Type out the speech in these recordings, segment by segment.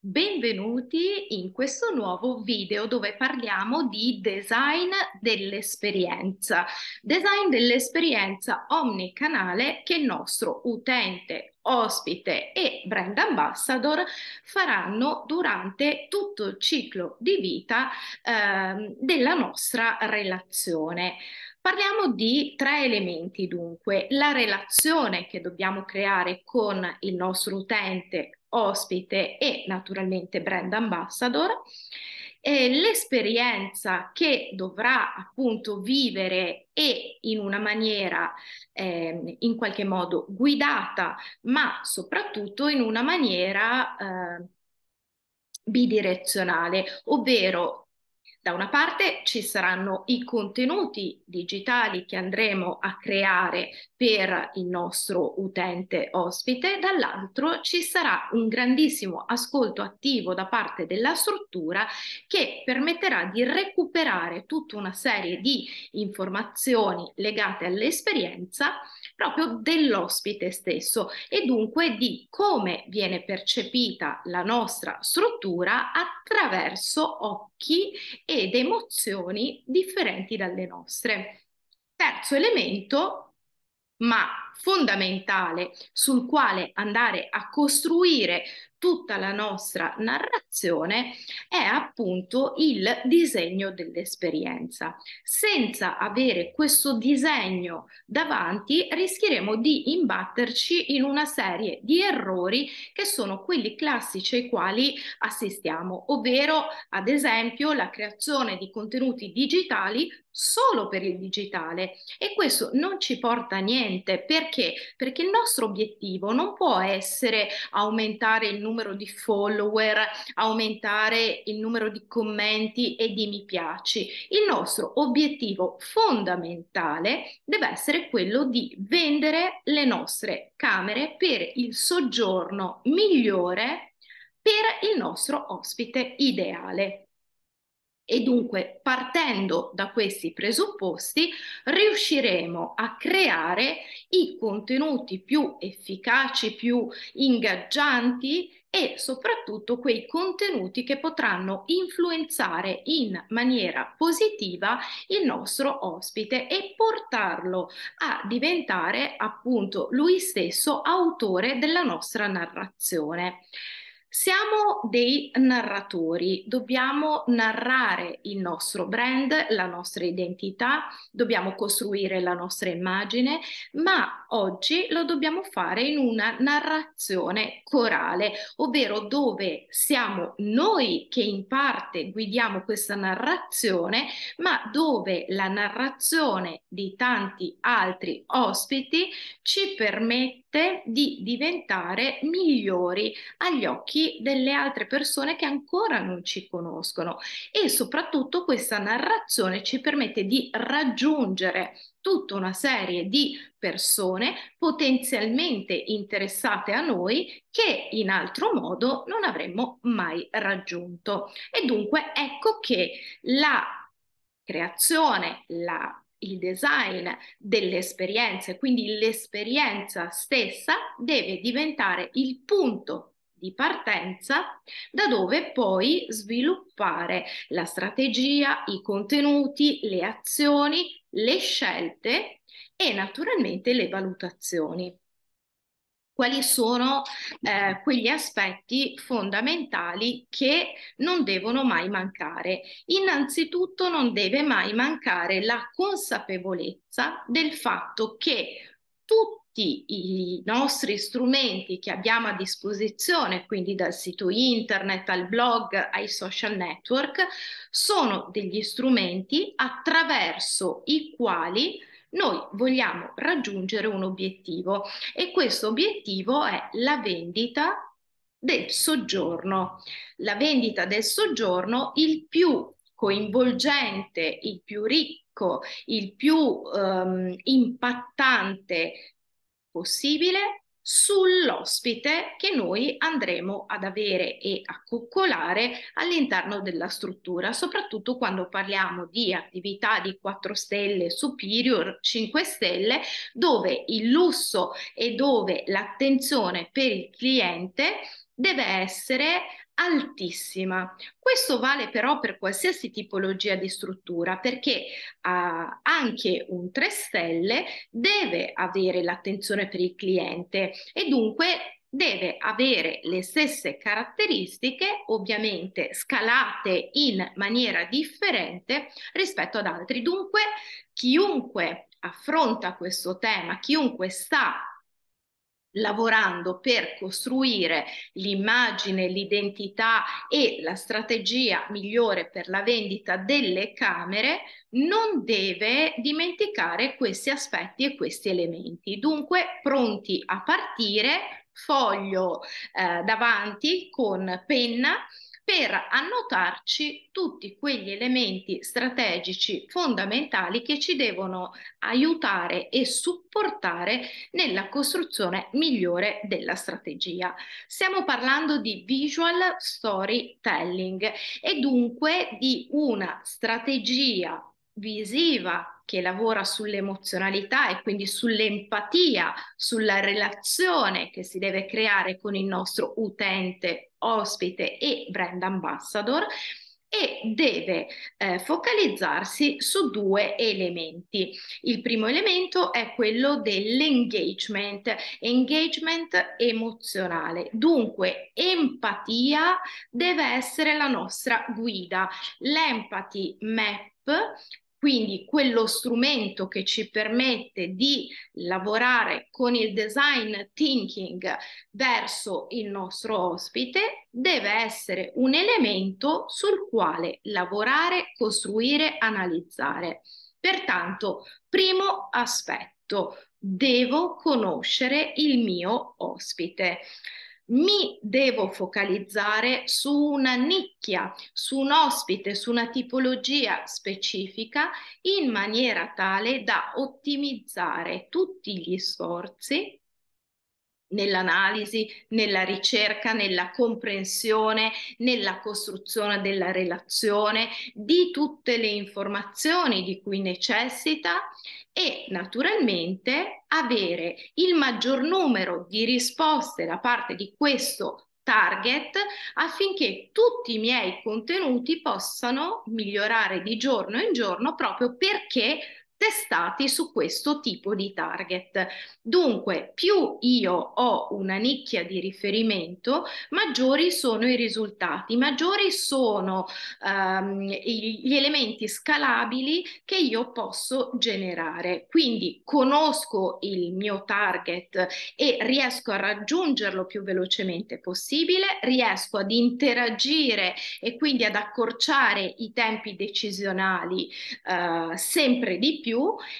Benvenuti in questo nuovo video dove parliamo di design dell'esperienza omnicanale che il nostro utente, ospite e brand ambassador faranno durante tutto il ciclo di vita della nostra relazione. Parliamo di tre elementi dunque: la relazione che dobbiamo creare con il nostro utente, ospite e naturalmente brand ambassador, l'esperienza che dovrà appunto vivere e in una maniera in qualche modo guidata, ma soprattutto in una maniera bidirezionale, ovvero da una parte ci saranno i contenuti digitali che andremo a creare per il nostro utente ospite, dall'altro ci sarà un grandissimo ascolto attivo da parte della struttura che permetterà di recuperare tutta una serie di informazioni legate all'esperienza proprio dell'ospite stesso e dunque di come viene percepita la nostra struttura attraverso occhi ed emozioni differenti dalle nostre. Terzo elemento, ma fondamentale, sul quale andare a costruire tutta la nostra narrazione, è appunto il disegno dell'esperienza. Senza avere questo disegno davanti rischieremo di imbatterci in una serie di errori che sono quelli classici ai quali assistiamo, ovvero ad esempio la creazione di contenuti digitali solo per il digitale, e questo non ci porta a niente. Perché? Perché il nostro obiettivo non può essere aumentare il numero di follower, aumentare il numero di commenti e di mi piaci. Il nostro obiettivo fondamentale deve essere quello di vendere le nostre camere per il soggiorno migliore per il nostro ospite ideale. E dunque, partendo da questi presupposti, riusciremo a creare i contenuti più efficaci, più ingaggianti e soprattutto quei contenuti che potranno influenzare in maniera positiva il nostro ospite e portarlo a diventare appunto lui stesso autore della nostra narrazione. Siamo dei narratori, dobbiamo narrare il nostro brand, la nostra identità, dobbiamo costruire la nostra immagine, ma oggi lo dobbiamo fare in una narrazione corale, ovvero dove siamo noi che in parte guidiamo questa narrazione, ma dove la narrazione di tanti altri ospiti ci permette di diventare migliori agli occhi delle altre persone che ancora non ci conoscono, e soprattutto questa narrazione ci permette di raggiungere tutta una serie di persone potenzialmente interessate a noi che in altro modo non avremmo mai raggiunto. E dunque ecco che la creazione, il design dell'esperienza, quindi l'esperienza stessa, deve diventare il punto di partenza da dove poi sviluppare la strategia, i contenuti, le azioni, le scelte e naturalmente le valutazioni. Quali sono quegli aspetti fondamentali che non devono mai mancare? Innanzitutto non deve mai mancare la consapevolezza del fatto che tutti i nostri strumenti che abbiamo a disposizione, quindi dal sito internet al blog ai social network, sono degli strumenti attraverso i quali noi vogliamo raggiungere un obiettivo, e questo obiettivo è la vendita del soggiorno. La vendita del soggiorno il più coinvolgente, il più ricco, il più impattante possibile sull'ospite che noi andremo ad avere e a coccolare all'interno della struttura, soprattutto quando parliamo di attività di 4 stelle, superior, 5 stelle, dove il lusso e dove l'attenzione per il cliente deve essere altissima. Questo vale però per qualsiasi tipologia di struttura, perché anche un 3 stelle deve avere l'attenzione per il cliente e dunque deve avere le stesse caratteristiche, ovviamente scalate in maniera differente rispetto ad altri. Dunque, chiunque affronta questo tema, chiunque sta lavorando per costruire l'immagine, l'identità e la strategia migliore per la vendita delle camere, non deve dimenticare questi aspetti e questi elementi. Dunque, pronti a partire, foglio davanti con penna per annotarci tutti quegli elementi strategici fondamentali che ci devono aiutare e supportare nella costruzione migliore della strategia. Stiamo parlando di visual storytelling e dunque di una strategia visiva che lavora sull'emozionalità e quindi sull'empatia, sulla relazione che si deve creare con il nostro utente, ospite e brand ambassador, e deve focalizzarsi su due elementi. Il primo elemento è quello dell'engagement, engagement emozionale. Dunque, empatia deve essere la nostra guida, l'empathy map. Quindi quello strumento che ci permette di lavorare con il design thinking verso il nostro ospite deve essere un elemento sul quale lavorare, costruire, analizzare. Pertanto, primo aspetto, devo conoscere il mio ospite. Mi devo focalizzare su una nicchia, su un ospite, su una tipologia specifica in maniera tale da ottimizzare tutti gli sforzi nell'analisi, nella ricerca, nella comprensione, nella costruzione della relazione, di tutte le informazioni di cui necessita e naturalmente avere il maggior numero di risposte da parte di questo target affinché tutti i miei contenuti possano migliorare di giorno in giorno proprio perché testati su questo tipo di target. Dunque, più io ho una nicchia di riferimento, maggiori sono i risultati, maggiori sono gli elementi scalabili che io posso generare. Quindi conosco il mio target e riesco a raggiungerlo più velocemente possibile, riesco ad interagire e quindi ad accorciare i tempi decisionali sempre di più,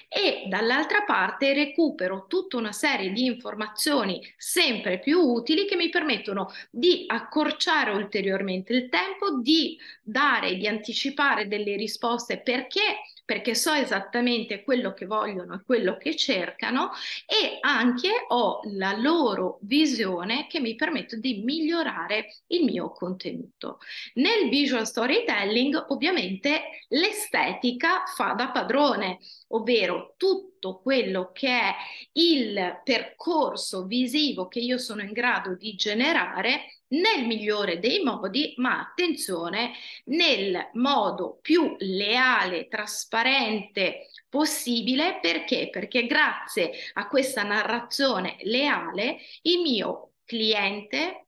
e dall'altra parte recupero tutta una serie di informazioni sempre più utili che mi permettono di accorciare ulteriormente il tempo, di dare, di anticipare delle risposte perché so esattamente quello che vogliono e quello che cercano, e anche ho la loro visione che mi permette di migliorare il mio contenuto. Nel visual storytelling ovviamente l'estetica fa da padrone, ovvero tutto quello che è il percorso visivo che io sono in grado di generare nel migliore dei modi, ma attenzione, nel modo più leale, trasparente possibile. Perché? Perché grazie a questa narrazione leale il mio cliente,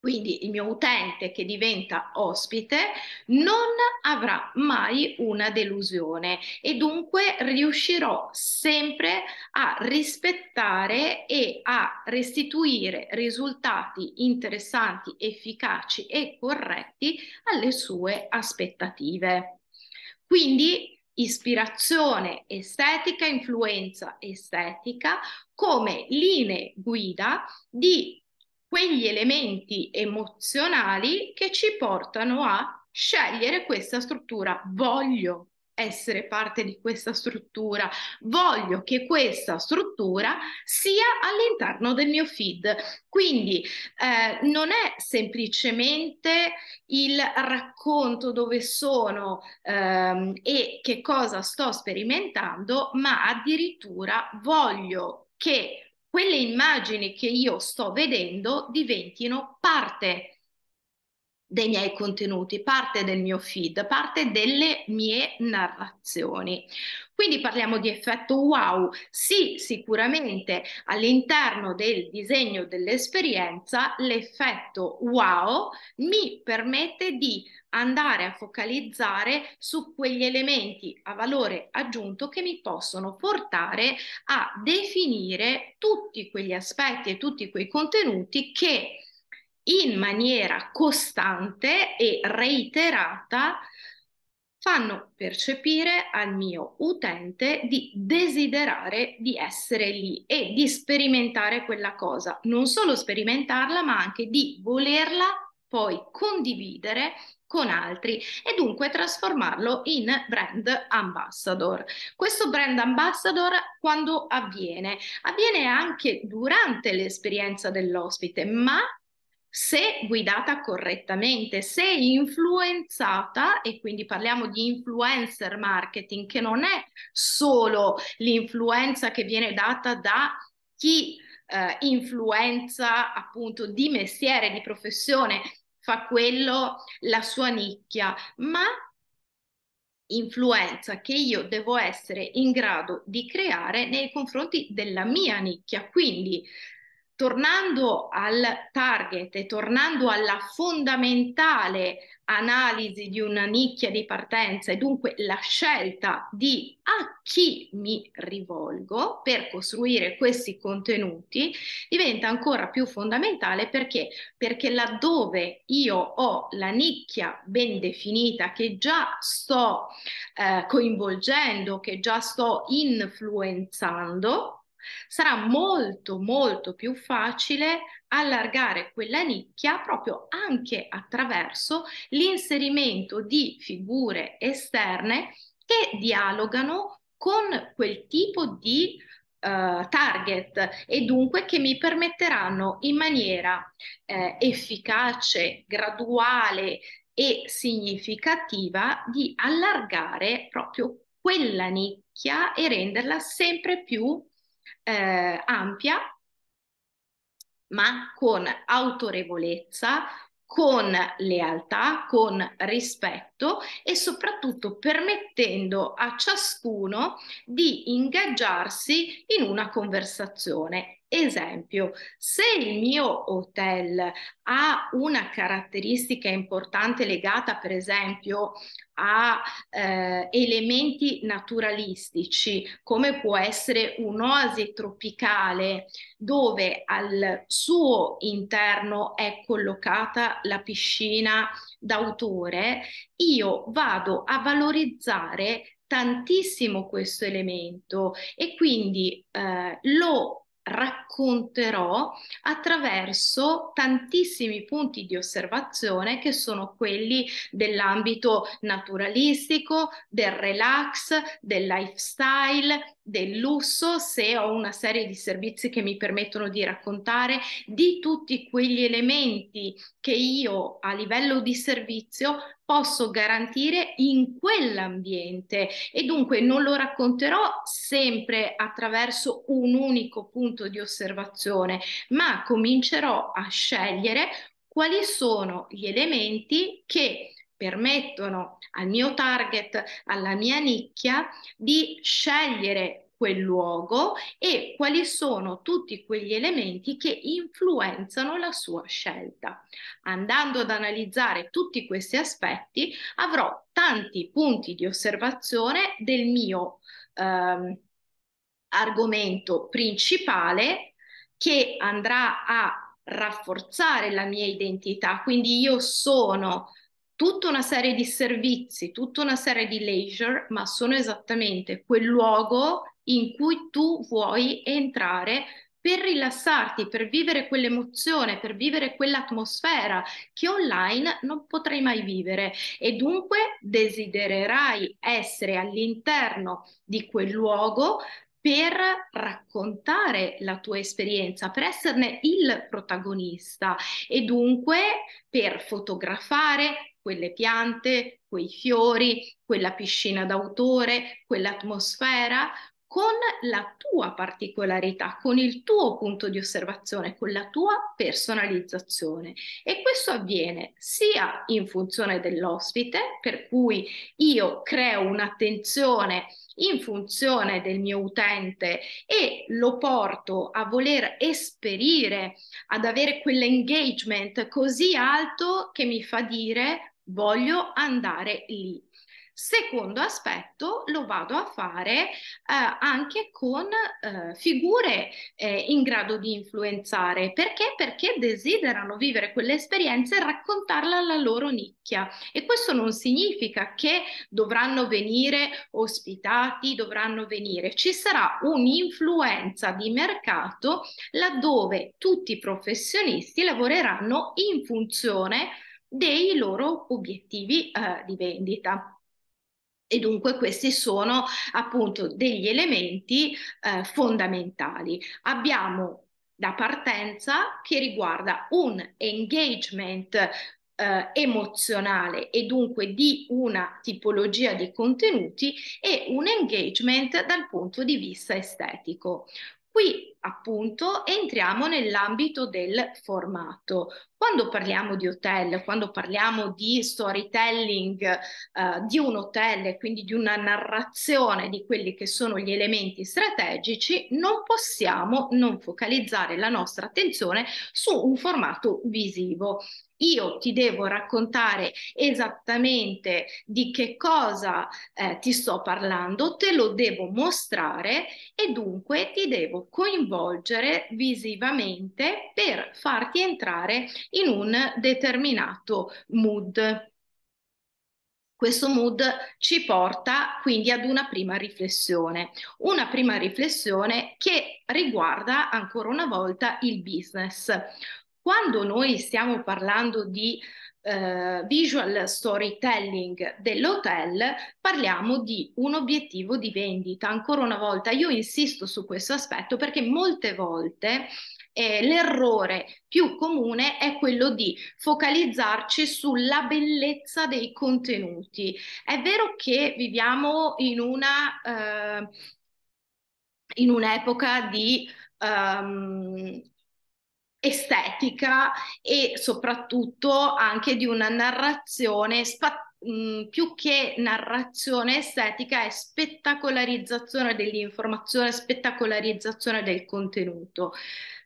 quindi il mio utente che diventa ospite, non avrà mai una delusione e dunque riuscirò sempre a rispettare e a restituire risultati interessanti, efficaci e corretti alle sue aspettative. Quindi ispirazione estetica, influenza estetica come linee guida di quegli elementi emozionali che ci portano a scegliere questa struttura. Voglio essere parte di questa struttura, voglio che questa struttura sia all'interno del mio feed. Quindi non è semplicemente il racconto dove sono e che cosa sto sperimentando, ma addirittura voglio che quelle immagini che io sto vedendo diventino parte dei miei contenuti, parte del mio feed, parte delle mie narrazioni. Quindi parliamo di effetto wow. Sì, sicuramente all'interno del disegno dell'esperienza l'effetto wow mi permette di andare a focalizzare su quegli elementi a valore aggiunto che mi possono portare a definire tutti quegli aspetti e tutti quei contenuti che in maniera costante e reiterata fanno percepire al mio utente di desiderare di essere lì e di sperimentare quella cosa, non solo sperimentarla, ma anche di volerla poi condividere con altri e dunque trasformarlo in brand ambassador. Questo brand ambassador quando avviene? Avviene anche durante l'esperienza dell'ospite, ma se guidata correttamente, se influenzata, e quindi parliamo di influencer marketing, che non è solo l'influenza che viene data da chi influenza appunto di mestiere, di professione, fa quello la sua nicchia, ma influenza che io devo essere in grado di creare nei confronti della mia nicchia. Quindi tornando al target e tornando alla fondamentale analisi di una nicchia di partenza e dunque la scelta di a chi mi rivolgo per costruire questi contenuti, diventa ancora più fondamentale perché? Perché laddove io ho la nicchia ben definita, che già sto coinvolgendo, che già sto influenzando, sarà molto più facile allargare quella nicchia proprio anche attraverso l'inserimento di figure esterne che dialogano con quel tipo di target e dunque che mi permetteranno in maniera efficace, graduale e significativa di allargare proprio quella nicchia e renderla sempre più ampia, ma con autorevolezza, con lealtà, con rispetto e soprattutto permettendo a ciascuno di ingaggiarsi in una conversazione. Esempio, se il mio hotel ha una caratteristica importante legata per esempio a elementi naturalistici, come può essere un'oasi tropicale dove al suo interno è collocata la piscina d'autore, io vado a valorizzare tantissimo questo elemento e quindi lo racconterò attraverso tantissimi punti di osservazione che sono quelli dell'ambito naturalistico, del relax, del lifestyle, del lusso, se ho una serie di servizi che mi permettono di raccontare di tutti quegli elementi che io a livello di servizio posso garantire in quell'ambiente e dunque non lo racconterò sempre attraverso un unico punto di osservazione, ma comincerò a scegliere quali sono gli elementi che permettono al mio target, alla mia nicchia, di scegliere quel luogo e quali sono tutti quegli elementi che influenzano la sua scelta. Andando ad analizzare tutti questi aspetti, avrò tanti punti di osservazione del mio argomento principale che andrà a rafforzare la mia identità. Quindi io sono tutta una serie di servizi, tutta una serie di leisure, ma sono esattamente quel luogo in cui tu vuoi entrare per rilassarti, per vivere quell'emozione, per vivere quell'atmosfera che online non potrai mai vivere e dunque desidererai essere all'interno di quel luogo per raccontare la tua esperienza, per esserne il protagonista e dunque per fotografare quelle piante, quei fiori, quella piscina d'autore, quell'atmosfera con la tua particolarità, con il tuo punto di osservazione, con la tua personalizzazione. E questo avviene sia in funzione dell'ospite, per cui io creo un'attenzione in funzione del mio utente e lo porto a voler esperire, ad avere quell'engagement così alto che mi fa dire voglio andare lì. Secondo aspetto, lo vado a fare anche con figure in grado di influenzare. Perché? Perché desiderano vivere quell'esperienza e raccontarla alla loro nicchia. E questo non significa che dovranno venire ospitati, dovranno venire. Ci sarà un'influenza di mercato laddove tutti i professionisti lavoreranno in funzione dei loro obiettivi di vendita. E dunque questi sono appunto degli elementi fondamentali. Abbiamo la partenza che riguarda un engagement emozionale e dunque di una tipologia di contenuti e un engagement dal punto di vista estetico. Qui appunto entriamo nell'ambito del formato. Quando parliamo di hotel, quando parliamo di storytelling di un hotel e quindi di una narrazione di quelli che sono gli elementi strategici, non possiamo non focalizzare la nostra attenzione su un formato visivo. Io ti devo raccontare esattamente di che cosa ti sto parlando, te lo devo mostrare e dunque ti devo coinvolgere visivamente per farti entrare in un determinato mood. Questo mood ci porta quindi ad una prima riflessione che riguarda ancora una volta il business. Quando noi stiamo parlando di visual storytelling dell'hotel, parliamo di un obiettivo di vendita. Ancora una volta io insisto su questo aspetto perché molte volte l'errore più comune è quello di focalizzarci sulla bellezza dei contenuti. È vero che viviamo in un'epoca di estetica e soprattutto anche di una narrazione più che narrazione estetica è spettacolarizzazione dell'informazione, spettacolarizzazione del contenuto.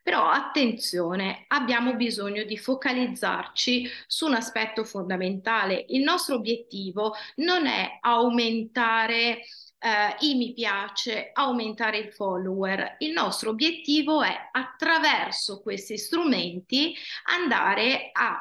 Però attenzione, abbiamo bisogno di focalizzarci su un aspetto fondamentale. Il nostro obiettivo non è aumentare i mi piace, aumentare il follower. Il nostro obiettivo è attraverso questi strumenti andare a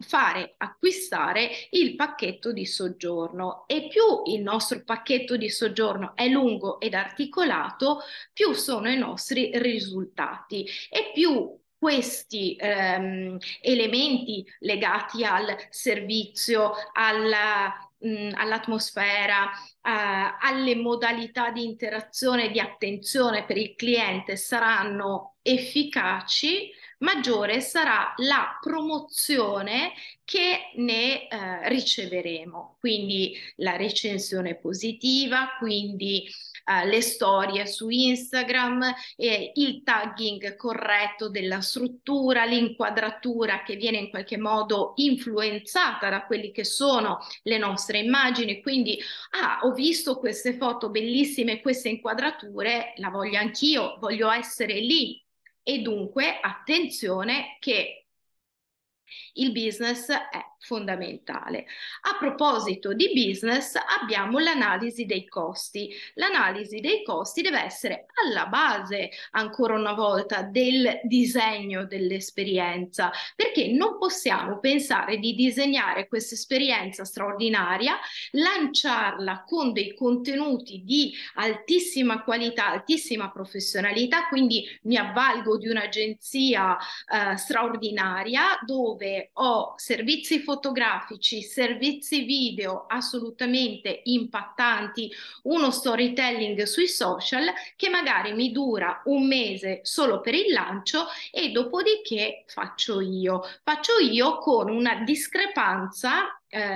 fare acquistare il pacchetto di soggiorno e più il nostro pacchetto di soggiorno è lungo ed articolato, più sono i nostri risultati e più questi elementi legati al servizio, all'atmosfera, alle modalità di interazione e di attenzione per il cliente saranno efficaci, maggiore sarà la promozione che ne riceveremo. Quindi la recensione positiva, quindi le storie su Instagram, il tagging corretto della struttura, l'inquadratura che viene in qualche modo influenzata da quelli che sono le nostre immagini, quindi ho visto queste foto bellissime, queste inquadrature, la voglio anch'io, voglio essere lì. E dunque attenzione che il business è fondamentale. A proposito di business abbiamo l'analisi dei costi. L'analisi dei costi deve essere alla base, ancora una volta, del disegno dell'esperienza, perché non possiamo pensare di disegnare questa esperienza straordinaria, lanciarla con dei contenuti di altissima qualità, altissima professionalità, quindi mi avvalgo di un'agenzia straordinaria dove ho servizi fotografici, servizi video assolutamente impattanti, uno storytelling sui social che magari mi dura un mese solo per il lancio e dopodiché faccio io con una discrepanza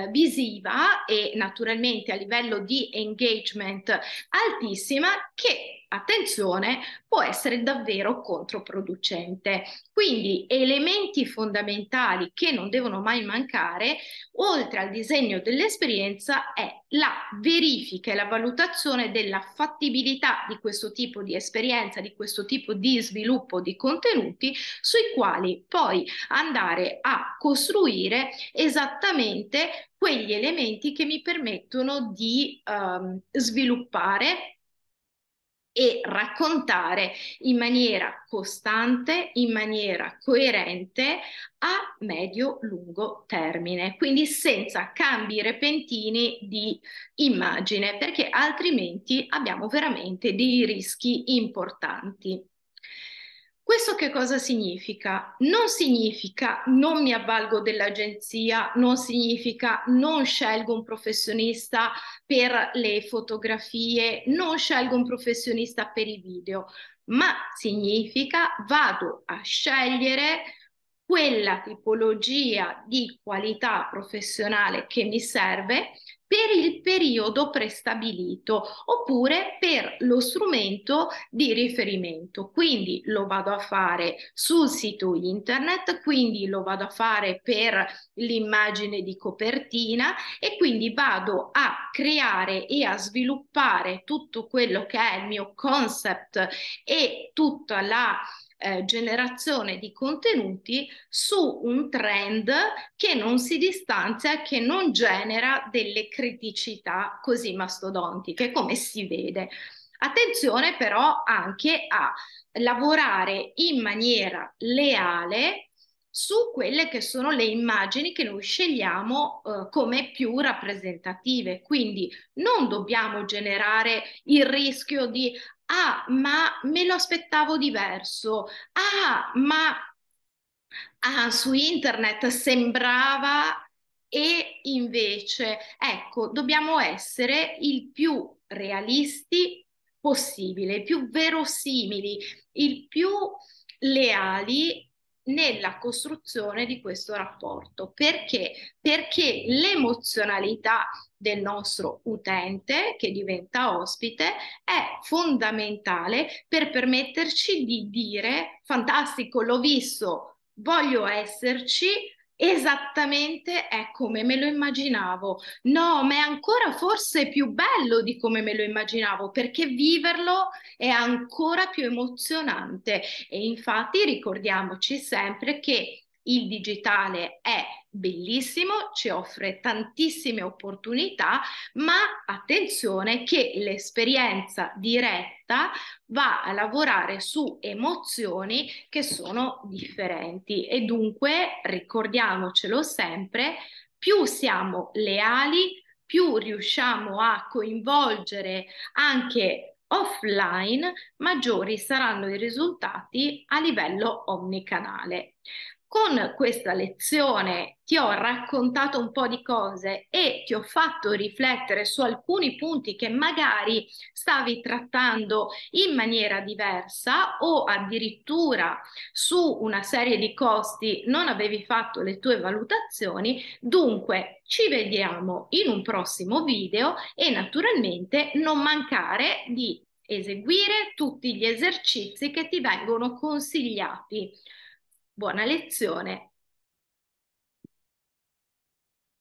visiva e naturalmente a livello di engagement altissima, che, attenzione, può essere davvero controproducente. Quindi elementi fondamentali che non devono mai mancare, oltre al disegno dell'esperienza, è la verifica e la valutazione della fattibilità di questo tipo di esperienza, di questo tipo di sviluppo di contenuti, sui quali poi andare a costruire esattamente quegli elementi che mi permettono di sviluppare e raccontare in maniera costante, in maniera coerente a medio-lungo termine, quindi senza cambi repentini di immagine, perché altrimenti abbiamo veramente dei rischi importanti. Questo che cosa significa? Non significa non mi avvalgo dell'agenzia, non significa non scelgo un professionista per le fotografie, non scelgo un professionista per i video, ma significa vado a scegliere quella tipologia di qualità professionale che mi serve per il periodo prestabilito oppure per lo strumento di riferimento. Quindi lo vado a fare sul sito internet, quindi lo vado a fare per l'immagine di copertina e quindi vado a creare e a sviluppare tutto quello che è il mio concept e tutta la generazione di contenuti su un trend che non si distanzia, che non genera delle criticità così mastodontiche, come si vede. Attenzione però anche a lavorare in maniera leale su quelle che sono le immagini che noi scegliamo come più rappresentative, quindi non dobbiamo generare il rischio di ah, ma me lo aspettavo diverso, ah, ma ah, su internet sembrava e invece, ecco, dobbiamo essere il più realisti possibile, il più verosimili, il più leali nella costruzione di questo rapporto. Perché? Perché l'emozionalità del nostro utente che diventa ospite è fondamentale per permetterci di dire fantastico, l'ho visto, voglio esserci, esattamente è come me lo immaginavo, no, ma è ancora forse più bello di come me lo immaginavo, perché viverlo è ancora più emozionante. E infatti ricordiamoci sempre che il digitale è bellissimo, ci offre tantissime opportunità, ma attenzione che l'esperienza diretta va a lavorare su emozioni che sono differenti e dunque ricordiamocelo sempre, più siamo leali, più riusciamo a coinvolgere anche offline, maggiori saranno i risultati a livello omnicanale. Con questa lezione ti ho raccontato un po' di cose e ti ho fatto riflettere su alcuni punti che magari stavi trattando in maniera diversa o addirittura su una serie di costi non avevi fatto le tue valutazioni. Dunque ci vediamo in un prossimo video e naturalmente non mancare di eseguire tutti gli esercizi che ti vengono consigliati. Buona lezione!